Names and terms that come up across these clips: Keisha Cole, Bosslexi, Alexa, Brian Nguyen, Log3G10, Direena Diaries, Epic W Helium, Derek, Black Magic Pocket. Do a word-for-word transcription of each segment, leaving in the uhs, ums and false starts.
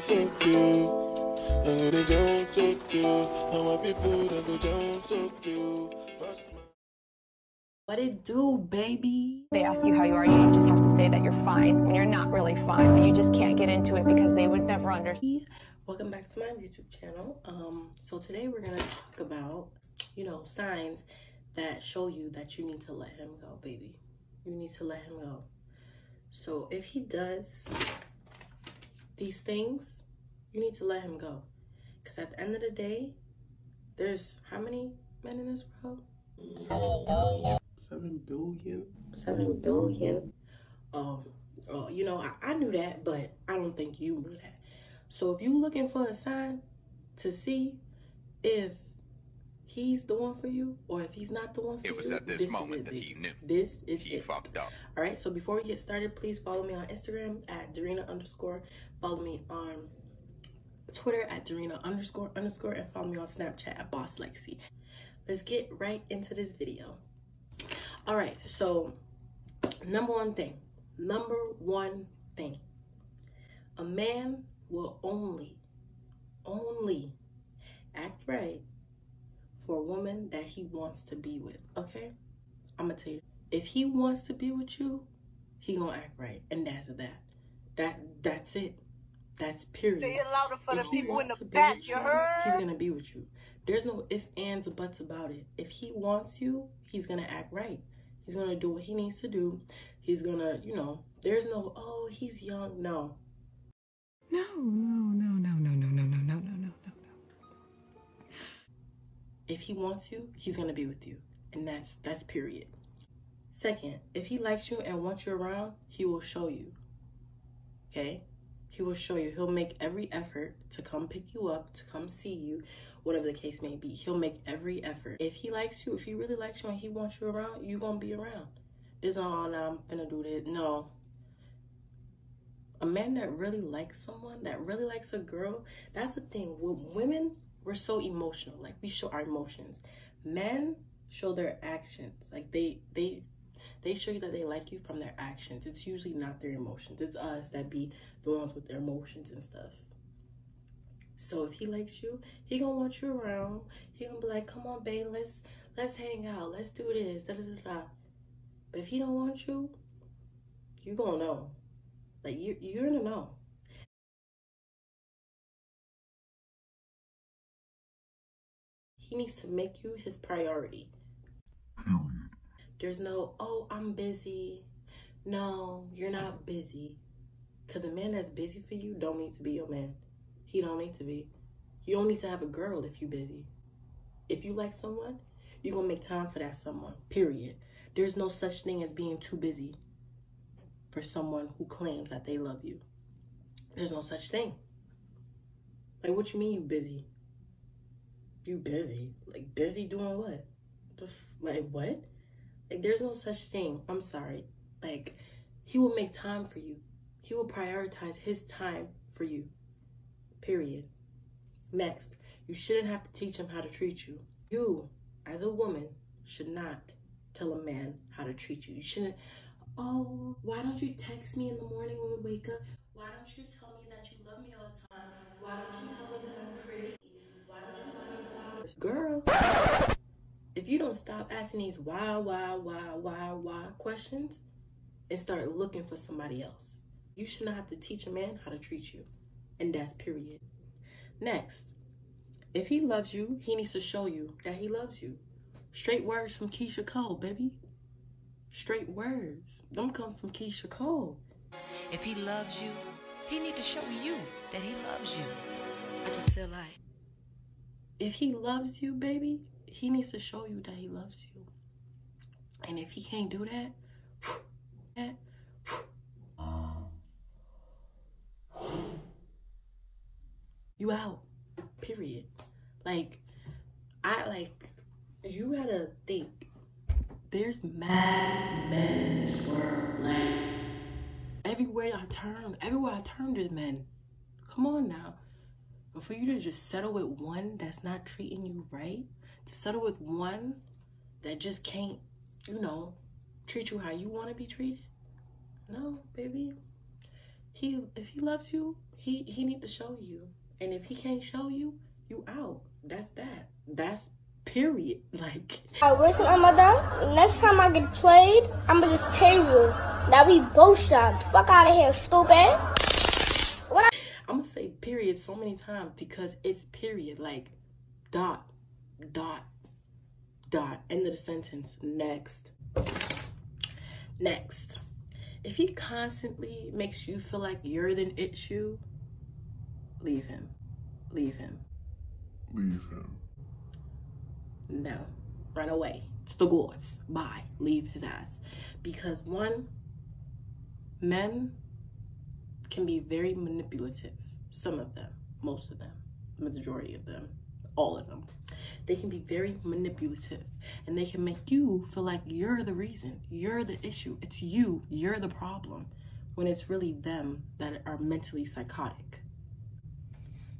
so cute. And they don't so cute. And my people that go down so cute. What it do, baby? They ask you how you are, you just have to say that you're fine when you're not really fine, but you just can't get into it because they would never understand. Welcome back to my YouTube channel. Um, so today we're gonna talk about, you know, signs that show you that you need to let him go, baby. You need to let him go. So if he does these things, you need to let him go. Because at the end of the day, there's how many men in this world? Seven billion. Seven billion. Seven billion. Um, oh, you know, I, I knew that, but I don't think you knew that. So if you're looking for a sign to see if he's the one for you or if he's not the one for you, it was at this moment that he knew. This is it. He fucked up. All right, so before we get started, please follow me on Instagram at Darina underscore. Follow me on Twitter at Darina underscore underscore. And follow me on Snapchat at Boss Lexi. Let's get right into this video. All right, so number one thing. Number one thing. A man will only, only act right for a woman that he wants to be with, okay? I'm gonna tell you, if he wants to be with you, he gonna act right, and that's that. That, that's it. That's period. Say it louder for the people in the back, you heard? He's gonna be with you. There's no ifs, ands, or buts about it. If he wants you, he's gonna act right. He's gonna do what he needs to do. He's gonna, you know, there's no, oh, he's young, no. No, no, no, no, no, no, no, no, no, no, no, no. If he wants you, he's gonna be with you. And that's that's period. Second, if he likes you and wants you around, he will show you. Okay? He will show you. He'll make every effort to come pick you up, to come see you, whatever the case may be. He'll make every effort. If he likes you, if he really likes you and he wants you around, you're gonna be around. This is all, I'm finna do this. No. A man that really likes someone, that really likes a girl, that's the thing. With women, we're so emotional. Like, we show our emotions. Men show their actions. Like, they they they show you that they like you from their actions. It's usually not their emotions. It's us that be the ones with their emotions and stuff. So if he likes you, he gonna want you around. He gonna be like, come on, babe, let's, let's hang out. Let's do this, da da da da. But if he don't want you, you gonna know. Like, you, you're in the know. He needs to make you his priority. Period. There's no, oh, I'm busy. No, you're not busy. Because a man that's busy for you don't need to be your man. He don't need to be. You don't need to have a girl if you're busy. If you like someone, you're going to make time for that someone. Period. There's no such thing as being too busy for someone who claims that they love you. There's no such thing. Like, what you mean you busy? You busy? Like, busy doing what? The f like, what? Like, there's no such thing. I'm sorry. Like, he will make time for you. He will prioritize his time for you. Period. Next, you shouldn't have to teach him how to treat you. You, as a woman, should not tell a man how to treat you. You shouldn't... Oh, why don't you text me in the morning when we wake up? Why don't you tell me that you love me all the time? Why don't you tell me that I'm pretty? Why don't you love me flowers? Girl, if you don't stop asking these why, why, why, why, why questions and start looking for somebody else, you should not have to teach a man how to treat you. And that's period. Next, if he loves you, he needs to show you that he loves you. Straight words from Keisha Cole, baby. Straight words. Them come from Keisha Cole. If he loves you, he need to show you that he loves you. I just feel like... If he loves you, baby, he needs to show you that he loves you. And if he can't do that... that you out. Period. Like, I like... You gotta think. There's mad men in this world. Like, everywhere I turn, everywhere I turn, there's men. Come on now. But for you to just settle with one that's not treating you right, to settle with one that just can't, you know, treat you how you want to be treated. No, baby. He, if he loves you, he he need to show you. And if he can't show you, you out. That's that. That's period. Like, I wish my mother, next time I get played, I'ma just tell you that we both shot. Fuck out of here, stupid. What I I'ma say period so many times because it's period. Like, dot, dot, dot. End of the sentence. Next. Next. If he constantly makes you feel like you're the issue, leave him. Leave him. Leave him. No. Run away. It's the gods. Bye. Leave his ass. Because one, men can be very manipulative. Some of them. Most of them. Majority of them. All of them. They can be very manipulative, and they can make you feel like you're the reason, you're the issue, it's you, you're the problem, when it's really them that are mentally psychotic.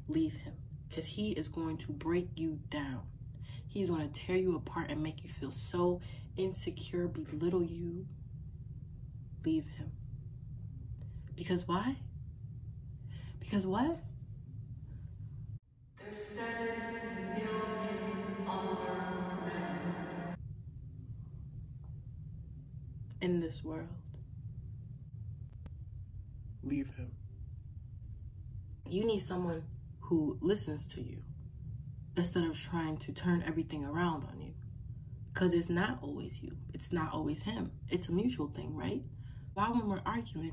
Leave him, because he is going to break you down. He's going to tear you apart and make you feel so insecure, belittle you. Leave him. Because why? Because what? There's seven. In this world. Leave him. You need someone who listens to you instead of trying to turn everything around on you, because it's not always you, it's not always him. It's a mutual thing, right? Why, when we're arguing,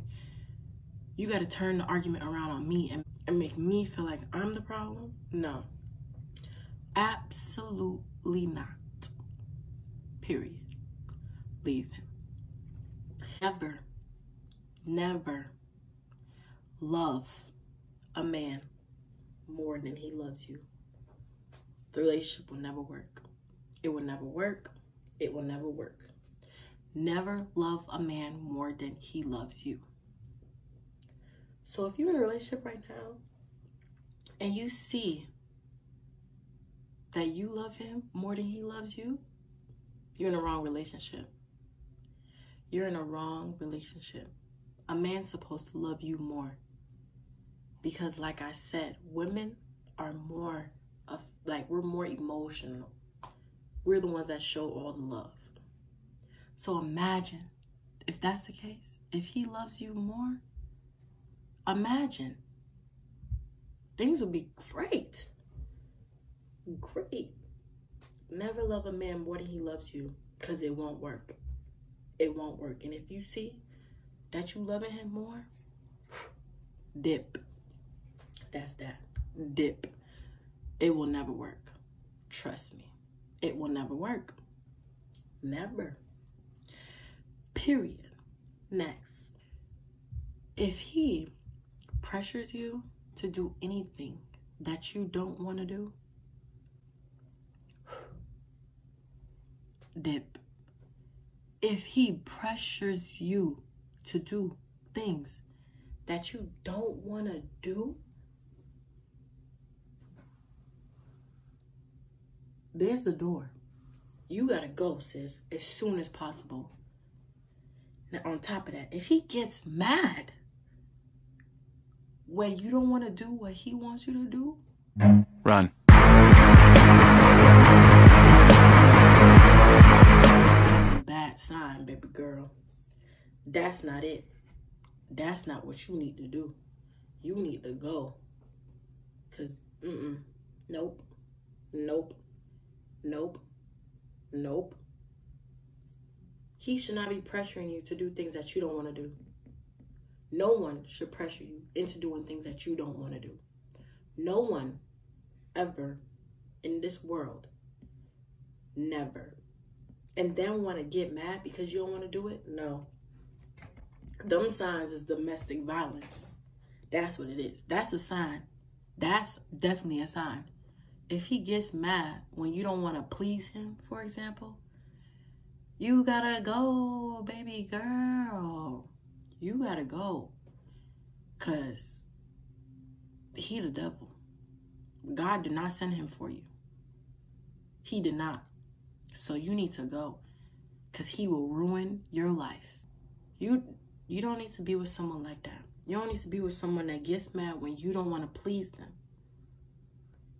you got to turn the argument around on me and, and make me feel like I'm the problem? No, absolutely not. Period. Leave him. Never, never love a man more than he loves you. The relationship will never work. It will never work. It will never work. Never love a man more than he loves you. So if you're in a relationship right now and you see that you love him more than he loves you, you're in a wrong relationship. You're in a wrong relationship. A man's supposed to love you more. Because like I said, women are more, of, like we're more emotional. We're the ones that show all the love. So imagine if that's the case, if he loves you more, imagine things will be great. Great. Never love a man more than he loves you, because it won't work. It won't work. And if you see that you loving him more, dip. That's that. Dip. It will never work. Trust me. It will never work. Never. Period. Next. If he pressures you to do anything that you don't want to do, dip. If he pressures you to do things that you don't want to do, there's the door. You gotta go, sis, as soon as possible. Now, on top of that, if he gets mad where you don't want to do what he wants you to do, run. Sign, baby girl. That's not it. That's not what you need to do. You need to go. Cause mm-mm. Nope. Nope. Nope. Nope. He should not be pressuring you to do things that you don't want to do. No one should pressure you into doing things that you don't want to do. No one ever in this world. Never. And then want to get mad because you don't want to do it? No. Them signs is domestic violence. That's what it is. That's a sign. That's definitely a sign. If he gets mad when you don't want to please him, for example, you gotta go, baby girl. You gotta go. Because he the devil. God did not send him for you. He did not. So you need to go, because he will ruin your life. You you don't need to be with someone like that. You don't need to be with someone that gets mad when you don't want to please them,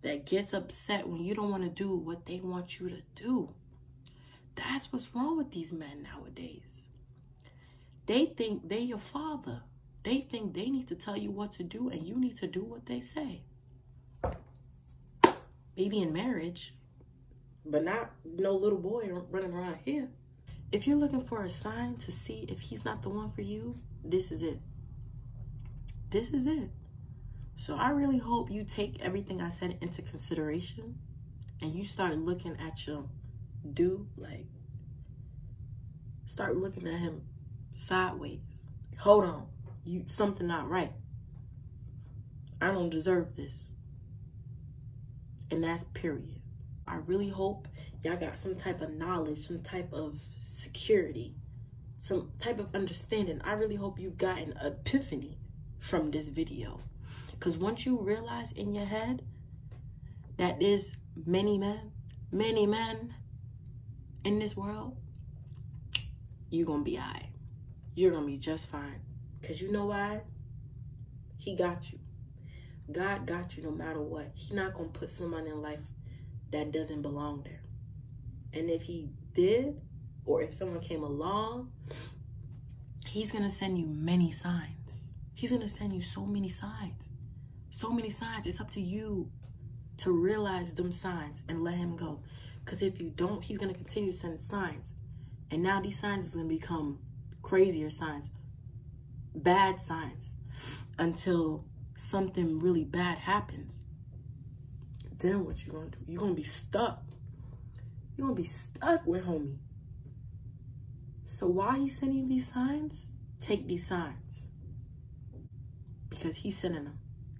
that gets upset when you don't want to do what they want you to do. That's what's wrong with these men nowadays. They think they're your father. They think they need to tell you what to do and you need to do what they say. Maybe in marriage, but not no little boy running around here. If you're looking for a sign to see if he's not the one for you, this is it. This is it. So I really hope you take everything I said into consideration and you start looking at your dude, like, start looking at him sideways. Hold on, you something not right. I don't deserve this. And that's period. I really hope y'all got some type of knowledge, some type of security, some type of understanding. I really hope you've gotten an epiphany from this video. Because once you realize in your head that there's many men, many men in this world, you're going to be all right. You're going to be just fine. Because you know why? He got you. God got you no matter what. He's not going to put someone in life that doesn't belong there. And if he did, or if someone came along, he's going to send you many signs. He's going to send you so many signs. So many signs. It's up to you to realize them signs and let him go. Because if you don't, he's going to continue to send signs. And now these signs is going to become crazier signs, bad signs, until something really bad happens. Then what you gonna do? You're gonna be stuck. You're gonna be stuck with homie. So why he's sending these signs? Take these signs. Because he's sending them.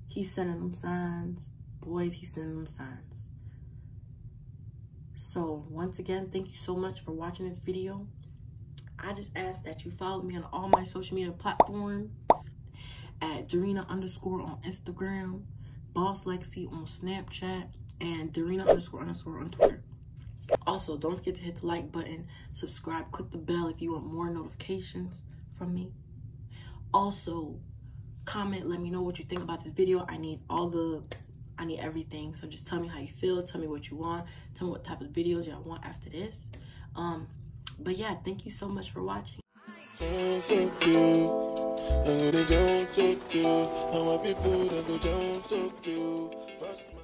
He's sending them signs. Boys, he's sending them signs. So once again, thank you so much for watching this video. I just ask that you follow me on all my social media platforms at Darina underscore on Instagram, Boss Lexi on Snapchat, and Darina underscore underscore on Twitter. Also, don't forget to hit the like button, subscribe, click the bell if you want more notifications from me. Also, comment, let me know what you think about this video. I need all the, I need everything. So just tell me how you feel, tell me what you want, tell me what type of videos y'all want after this. Um, but yeah, thank you so much for watching. And the Jones so cute, and my people that go Jones so cute.